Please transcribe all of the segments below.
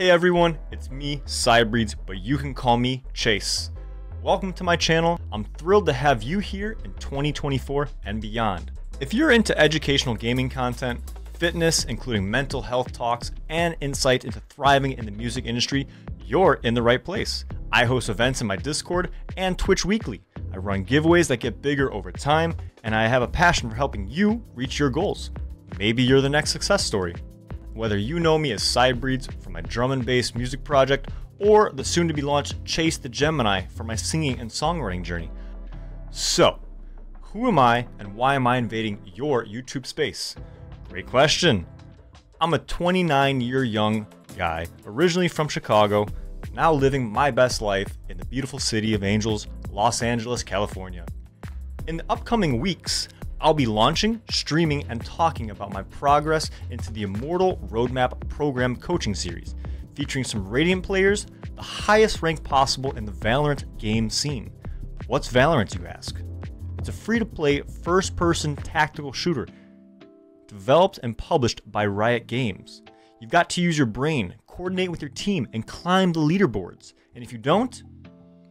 Hey everyone, it's me, Sybreeds, but you can call me Chase. Welcome to my channel. I'm thrilled to have you here in 2024 and beyond. If you're into educational gaming content, fitness, including mental health talks, and insight into thriving in the music industry, you're in the right place. I host events in my Discord and Twitch weekly. I run giveaways that get bigger over time, and I have a passion for helping you reach your goals. Maybe you're the next success story. Whether you know me as Sybreeds from my drum and bass music project, or the soon-to-be launched Chase the Gemini for my singing and songwriting journey. So, who am I and why am I invading your YouTube space? Great question. I'm a 29-year young guy, originally from Chicago, now living my best life in the beautiful city of Angels, Los Angeles, California. In the upcoming weeks, I'll be launching, streaming, and talking about my progress into the Immortal Roadmap Program coaching series, featuring some Radiant players, the highest rank possible in the Valorant game scene. What's Valorant, you ask? It's a free-to-play first-person tactical shooter developed and published by Riot Games. You've got to use your brain, coordinate with your team, and climb the leaderboards. And if you don't,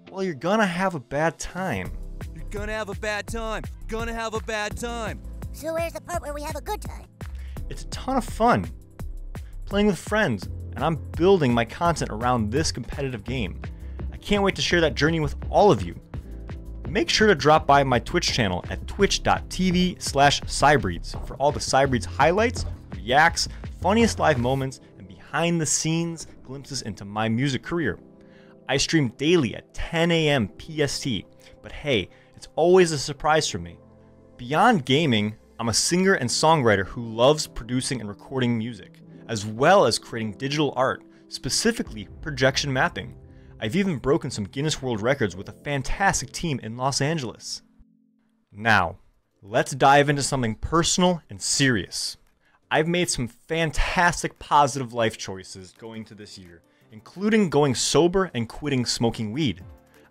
well, you're gonna have a bad time. You're gonna have a bad time. Gonna have a bad time. So where's the part where we have a good time? It's a ton of fun. Playing with friends, and I'm building my content around this competitive game. I can't wait to share that journey with all of you. Make sure to drop by my Twitch channel at twitch.tv/Sybreeds for all the Sybreeds highlights, reacts, funniest live moments, and behind the scenes glimpses into my music career. I stream daily at 10 a.m. PST, but hey, it's always a surprise for me. Beyond gaming, I'm a singer and songwriter who loves producing and recording music, as well as creating digital art, specifically projection mapping. I've even broken some Guinness World Records with a fantastic team in Los Angeles. Now, let's dive into something personal and serious. I've made some fantastic positive life choices going into this year, including going sober and quitting smoking weed.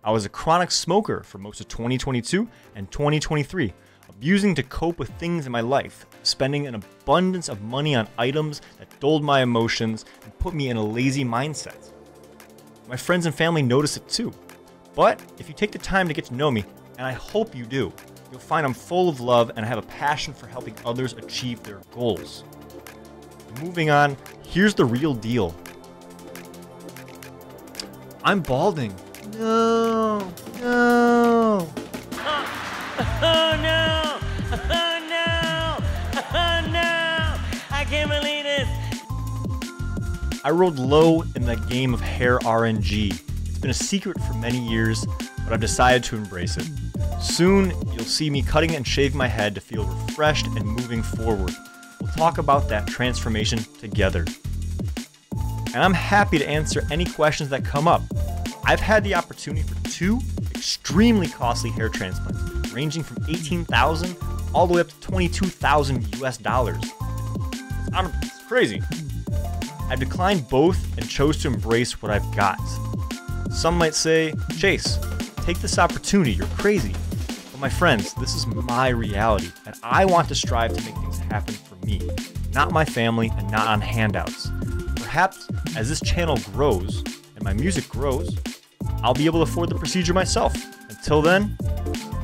I was a chronic smoker for most of 2022 and 2023. Abusing to cope with things in my life, spending an abundance of money on items that dulled my emotions and put me in a lazy mindset. My friends and family notice it too. But if you take the time to get to know me, and I hope you do, you'll find I'm full of love and I have a passion for helping others achieve their goals. Moving on, here's the real deal. I'm balding. No, no. Oh no. I rolled low in the game of Hair RNG. It's been a secret for many years, but I've decided to embrace it. Soon, you'll see me cutting and shaving my head to feel refreshed and moving forward. We'll talk about that transformation together. And I'm happy to answer any questions that come up. I've had the opportunity for two extremely costly hair transplants, ranging from $18,000 all the way up to $22,000 US. It's crazy. I declined both and chose to embrace what I've got. Some might say, Chase, take this opportunity, you're crazy. But my friends, this is my reality, and I want to strive to make things happen for me, not my family, and not on handouts. Perhaps as this channel grows and my music grows, I'll be able to afford the procedure myself. Until then,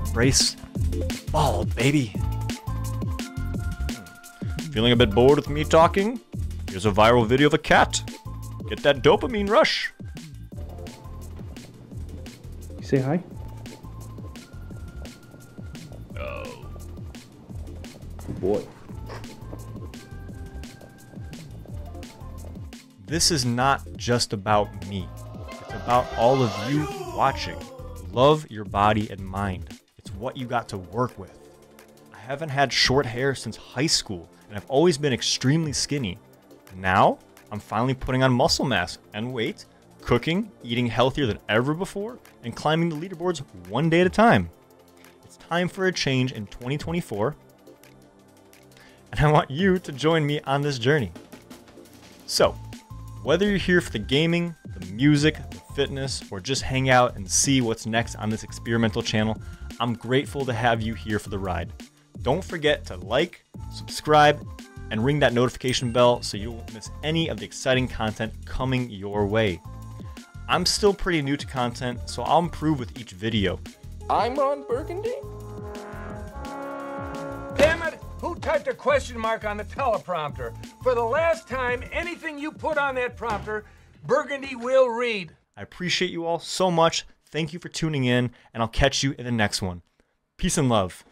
embrace the bald, baby. Feeling a bit bored with me talking? Here's a viral video of a cat. Get that dopamine rush. You say hi? Oh. Good boy. This is not just about me. It's about all of you watching. Love your body and mind. It's what you got to work with. I haven't had short hair since high school, and I've always been extremely skinny. Now, I'm finally putting on muscle mass and weight, cooking, eating healthier than ever before, and climbing the leaderboards one day at a time. It's time for a change in 2024, and I want you to join me on this journey. So, whether you're here for the gaming, the music, the fitness, or just hang out and see what's next on this experimental channel, I'm grateful to have you here for the ride. Don't forget to like, subscribe, and ring that notification bell so you won't miss any of the exciting content coming your way. I'm still pretty new to content, so I'll improve with each video. I'm Ron Burgundy? Damn it! Who typed a question mark on the teleprompter? For the last time, anything you put on that prompter, Burgundy will read. I appreciate you all so much. Thank you for tuning in, and I'll catch you in the next one. Peace and love.